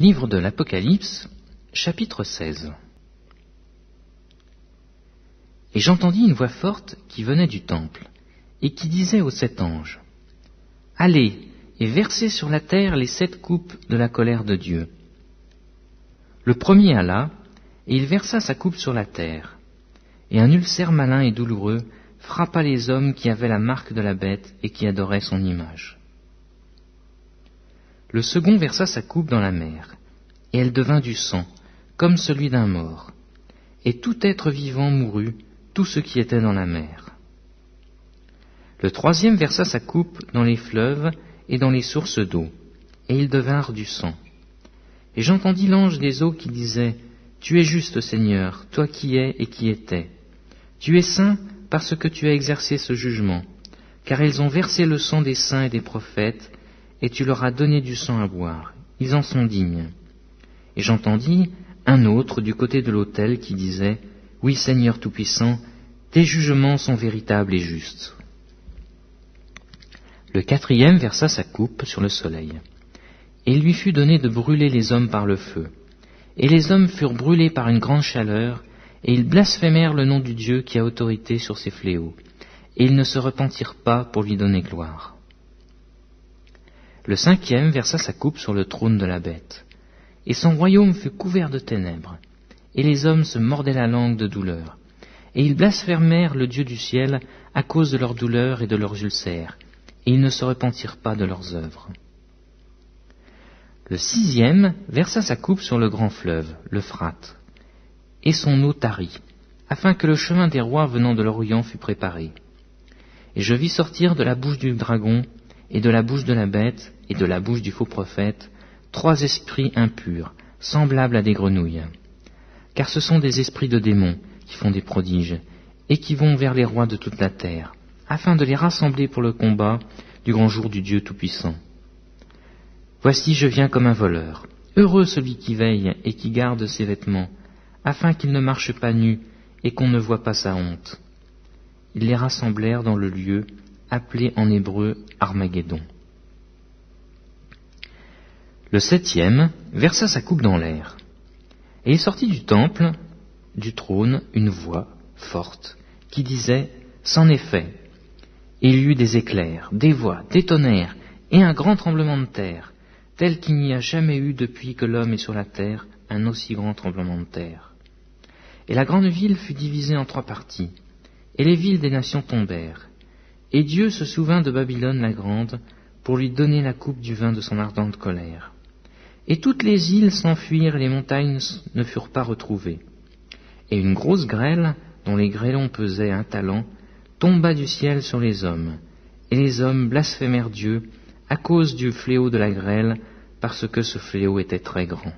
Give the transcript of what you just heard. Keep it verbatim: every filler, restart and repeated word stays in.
Livre de l'Apocalypse, chapitre seize. Et j'entendis une voix forte qui venait du temple, et qui disait aux sept anges, « Allez, et versez sur la terre les sept coupes de la colère de Dieu. » Le premier alla, et il versa sa coupe sur la terre, et un ulcère malin et douloureux frappa les hommes qui avaient la marque de la bête et qui adoraient son image. Le second versa sa coupe dans la mer, et elle devint du sang, comme celui d'un mort, et tout être vivant mourut, tout ce qui était dans la mer. Le troisième versa sa coupe dans les fleuves et dans les sources d'eau, et ils devinrent du sang. Et j'entendis l'ange des eaux qui disait, « Tu es juste, Seigneur, toi qui es et qui étais. Tu es saint parce que tu as exercé ce jugement, car ils ont versé le sang des saints et des prophètes, et tu leur as donné du sang à boire, ils en sont dignes. » Et j'entendis un autre du côté de l'autel qui disait, « Oui, Seigneur Tout-Puissant, tes jugements sont véritables et justes. » Le quatrième versa sa coupe sur le soleil, et il lui fut donné de brûler les hommes par le feu. Et les hommes furent brûlés par une grande chaleur, et ils blasphémèrent le nom du Dieu qui a autorité sur ses fléaux, et ils ne se repentirent pas pour lui donner gloire. Le cinquième versa sa coupe sur le trône de la bête, et son royaume fut couvert de ténèbres, et les hommes se mordaient la langue de douleur, et ils blasphémèrent le Dieu du ciel à cause de leur douleur et de leurs ulcères, et ils ne se repentirent pas de leurs œuvres. Le sixième versa sa coupe sur le grand fleuve, l'Euphrate, et son eau tarit, afin que le chemin des rois venant de l'Orient fût préparé. Et je vis sortir de la bouche du dragon, et de la bouche de la bête, et de la bouche du faux prophète, trois esprits impurs, semblables à des grenouilles. Car ce sont des esprits de démons qui font des prodiges, et qui vont vers les rois de toute la terre, afin de les rassembler pour le combat du grand jour du Dieu Tout-Puissant. Voici, je viens comme un voleur. Heureux celui qui veille et qui garde ses vêtements, afin qu'il ne marche pas nu et qu'on ne voie pas sa honte. Ils les rassemblèrent dans le lieu appelé en hébreu Armageddon. Le septième versa sa coupe dans l'air, et il sortit du temple, du trône, une voix forte, qui disait, « C'en est fait !» Et il y eut des éclairs, des voix, des tonnerres, et un grand tremblement de terre, tel qu'il n'y a jamais eu depuis que l'homme est sur la terre, un aussi grand tremblement de terre. Et la grande ville fut divisée en trois parties, et les villes des nations tombèrent. Et Dieu se souvint de Babylone la grande, pour lui donner la coupe du vin de son ardente colère. Et toutes les îles s'enfuirent et les montagnes ne furent pas retrouvées. Et une grosse grêle, dont les grêlons pesaient un talent, tomba du ciel sur les hommes. Et les hommes blasphémèrent Dieu à cause du fléau de la grêle, parce que ce fléau était très grand.